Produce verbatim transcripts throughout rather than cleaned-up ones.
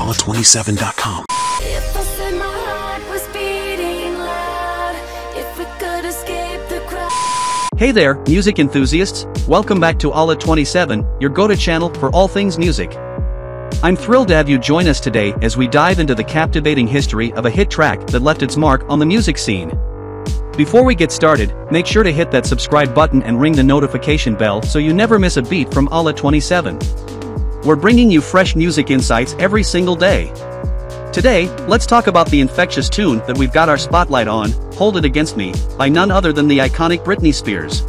Ala twenty-seven dot com. If I said my heart was beating loud, if we could escape the crowd. Hey there, music enthusiasts, welcome back to Ala twenty-seven, your go-to channel for all things music. I'm thrilled to have you join us today as we dive into the captivating history of a hit track that left its mark on the music scene. Before we get started, make sure to hit that subscribe button and ring the notification bell so you never miss a beat from Ala twenty-seven. We're bringing you fresh music insights every single day. Today, let's talk about the infectious tune that we've got our spotlight on, Hold It Against Me, by none other than the iconic Britney Spears.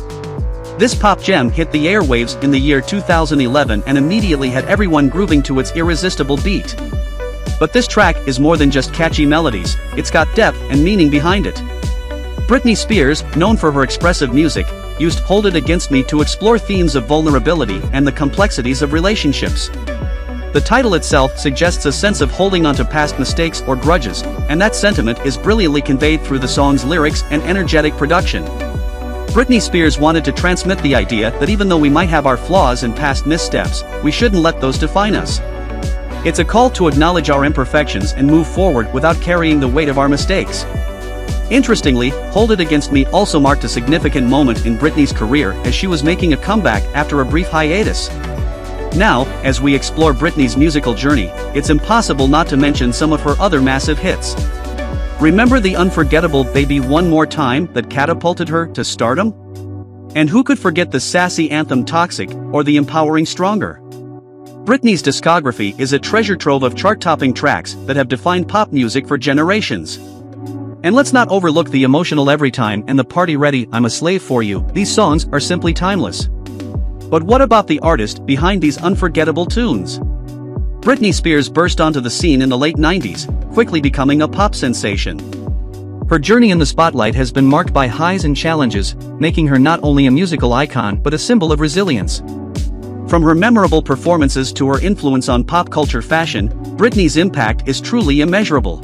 This pop gem hit the airwaves in the year two thousand eleven and immediately had everyone grooving to its irresistible beat. But this track is more than just catchy melodies, it's got depth and meaning behind it. Britney Spears, known for her expressive music, used Hold It Against Me to explore themes of vulnerability and the complexities of relationships. The title itself suggests a sense of holding onto past mistakes or grudges, and that sentiment is brilliantly conveyed through the song's lyrics and energetic production. Britney Spears wanted to transmit the idea that even though we might have our flaws and past missteps, we shouldn't let those define us. It's a call to acknowledge our imperfections and move forward without carrying the weight of our mistakes. Interestingly, Hold It Against Me also marked a significant moment in Britney's career as she was making a comeback after a brief hiatus. Now, as we explore Britney's musical journey, it's impossible not to mention some of her other massive hits. Remember the unforgettable Baby One More Time that catapulted her to stardom? And who could forget the sassy anthem Toxic, or the empowering Stronger? Britney's discography is a treasure trove of chart-topping tracks that have defined pop music for generations. And let's not overlook the emotional Every Time and the party ready I'm a Slave for You. These songs are simply timeless. But what about the artist behind these unforgettable tunes? Britney Spears burst onto the scene in the late nineties, quickly becoming a pop sensation. Her journey in the spotlight has been marked by highs and challenges, making her not only a musical icon but a symbol of resilience. From her memorable performances to her influence on pop culture fashion, Britney's impact is truly immeasurable.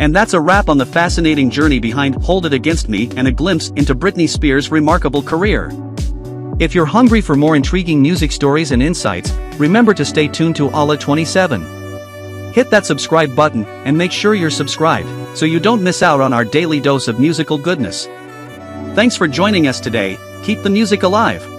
And that's a wrap on the fascinating journey behind Hold It Against Me and a glimpse into Britney Spears' remarkable career. If you're hungry for more intriguing music stories and insights, remember to stay tuned to Ala twenty-seven. Hit that subscribe button and make sure you're subscribed so you don't miss out on our daily dose of musical goodness. Thanks for joining us today. Keep the music alive.